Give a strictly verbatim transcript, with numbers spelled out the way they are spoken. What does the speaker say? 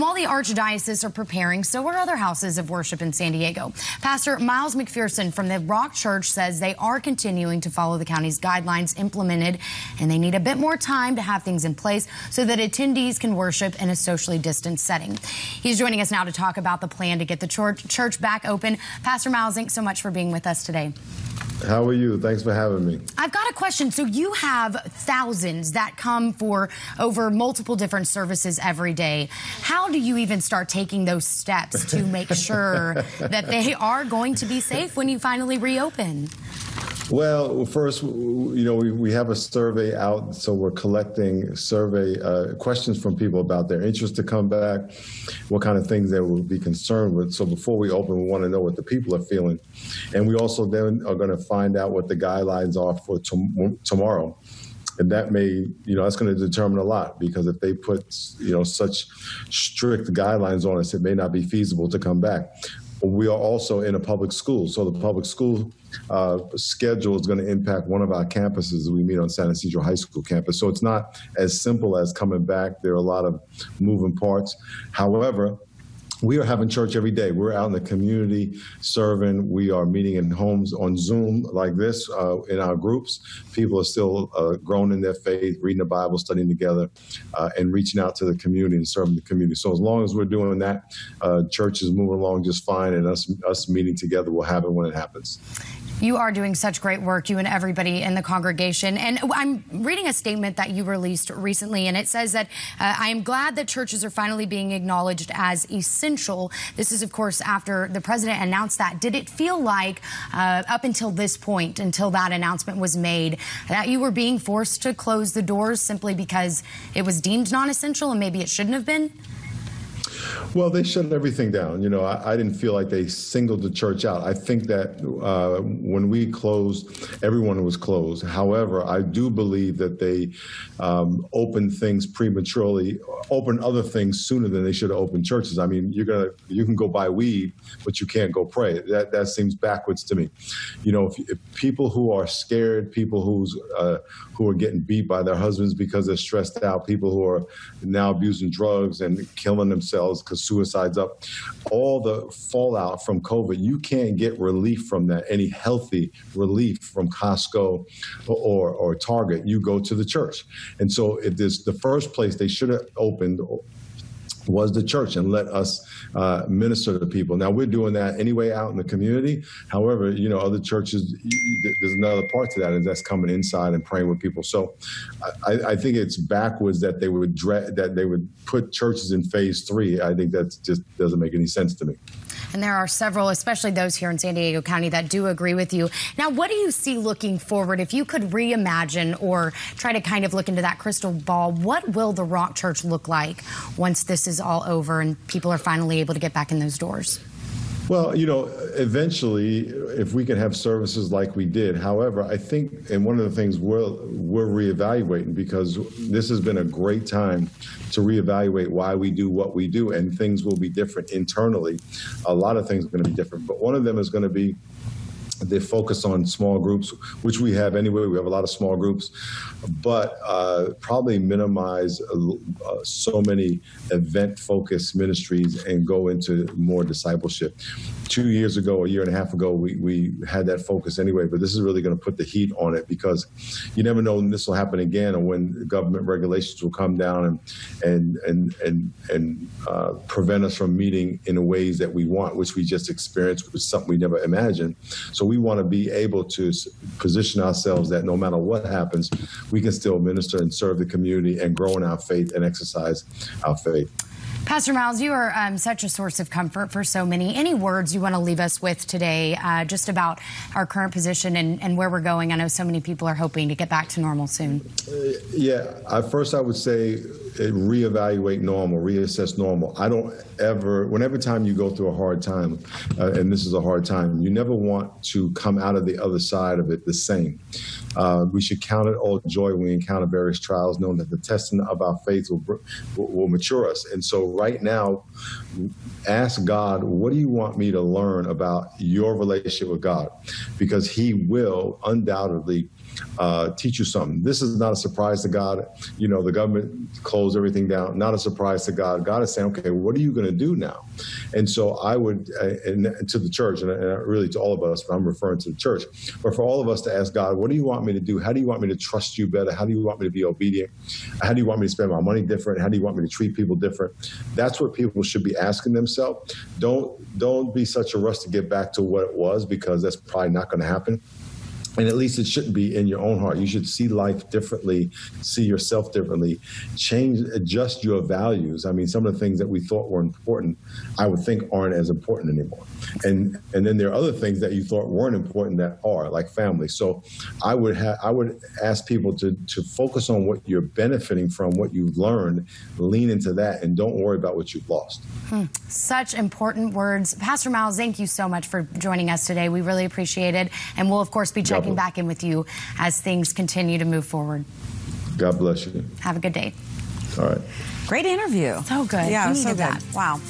And while the Archdiocese are preparing, so are other houses of worship in San Diego. Pastor Miles McPherson from the Rock Church says they are continuing to follow the county's guidelines implemented, and they need a bit more time to have things in place so that attendees can worship in a socially distanced setting. He's joining us now to talk about the plan to get the church, church back open. Pastor Miles, thanks so much for being with us today. How are you? Thanks for having me. I've got a question. So you have thousands that come for over multiple different services every day. How do you even start taking those steps to make sure that they are going to be safe when you finally reopen? Well, first, you know, we, we have a survey out, so we're collecting survey uh, questions from people about their interest to come back, what kind of things they will be concerned with. So before we open, we want to know what the people are feeling. And we also then are going to find out what the guidelines are for tom- tomorrow. And that may, you know, that's going to determine a lot, because if they put, you know, such strict guidelines on us, it may not be feasible to come back. We are also in a public school, so the public school uh, schedule is going to impact one of our campuses. We meet on San Ysidro High School campus, so it's not as simple as coming back. There are a lot of moving parts. However, we are having church every day. We're out in the community serving. We are meeting in homes on Zoom like this uh, in our groups. People are still uh, grown in their faith, reading the Bible, studying together, uh, and reaching out to the community and serving the community. So as long as we're doing that, uh, church is moving along just fine, and us, us meeting together will happen when it happens. You are doing such great work, you and everybody in the congregation. And I'm reading a statement that you released recently, and it says that uh, I am glad that churches are finally being acknowledged as essential. This is, of course, after the president announced that. Did it feel like uh, up until this point, until that announcement was made, that you were being forced to close the doors simply because it was deemed non-essential and maybe it shouldn't have been? Well, they shut everything down. You know, I, I didn't feel like they singled the church out. I think that uh, when we closed, everyone was closed. However, I do believe that they um, opened things prematurely, opened other things sooner than they should have opened churches. I mean, you're gonna, you can go buy weed, but you can't go pray. That that seems backwards to me. You know, if, if people who are scared, people who's uh, who are getting beat by their husbands because they're stressed out, people who are now abusing drugs and killing themselves, because suicide's up, all the fallout from COVID, you can't get relief from that, any healthy relief from Costco or, or Target. You go to the church. And so if this, the first place they should have opened was the church, and let us uh, minister to people. Now, we're doing that anyway out in the community. However, you know, other churches, there's another part to that, and that's coming inside and praying with people. So I, I think it's backwards that they would dre- that they would put churches in phase three. I think that just doesn't make any sense to me. And there are several, especially those here in San Diego County, that do agree with you. Now, what do you see looking forward? If you could reimagine or try to kind of look into that crystal ball, what will the Rock Church look like once this is all over and people are finally able to get back in those doors? Well, you know, eventually, if we can have services like we did. However, I think, and one of the things we're, we're reevaluating, because this has been a great time to reevaluate why we do what we do, and things will be different internally. A lot of things are going to be different, but one of them is going to be they focus on small groups, which we have anyway. We have a lot of small groups, but uh, probably minimize uh, so many event-focused ministries and go into more discipleship. Two years ago, a year and a half ago, we, we had that focus anyway, but this is really going to put the heat on it, because you never know when this will happen again, or when government regulations will come down and and and and, and uh, prevent us from meeting in ways that we want, which we just experienced, which was something we never imagined. So we want to be able to position ourselves that no matter what happens, we can still minister and serve the community and grow in our faith and exercise our faith. Pastor Miles, you are um, such a source of comfort for so many. Any words you want to leave us with today uh, just about our current position and, and where we're going? I know so many people are hoping to get back to normal soon. Uh, yeah, I, first I would say reevaluate normal, reassess normal. I don't ever, whenever time you go through a hard time, uh, and this is a hard time, you never want to come out of the other side of it the same. Uh, we should count it all joy when we encounter various trials, knowing that the testing of our faith will, will mature us. And so right now, ask God, what do you want me to learn about your relationship with God? Because he will undoubtedly uh, teach you something. This is not a surprise to God. You know, the government closed everything down. Not a surprise to God. God is saying, okay, what are you going to do now? And so I would, uh, and to the church, and, and really to all of us, but I'm referring to the church, but for all of us to ask God, what do you want me to do? How do you want me to trust you better? How do you want me to be obedient? How do you want me to spend my money different? How do you want me to treat people different? That's what people should be asking themselves. Don't, don't be such a rush to get back to what it was, because that's probably not going to happen. And at least it shouldn't be in your own heart. You should see life differently, see yourself differently, change, adjust your values. I mean, some of the things that we thought were important, I would think aren't as important anymore. And and then there are other things that you thought weren't important that are, like family. So I would have, I would ask people to to focus on what you're benefiting from, what you've learned, lean into that, and don't worry about what you've lost. Hmm. Such important words. Pastor Miles, thank you so much for joining us today. We really appreciate it. And we'll, of course, be checking back in with you as things continue to move forward. God bless you. Have a good day. All right. Great interview. So good. Yeah, so good. That. Wow.